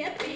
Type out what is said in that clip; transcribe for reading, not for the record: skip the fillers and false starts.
Yep.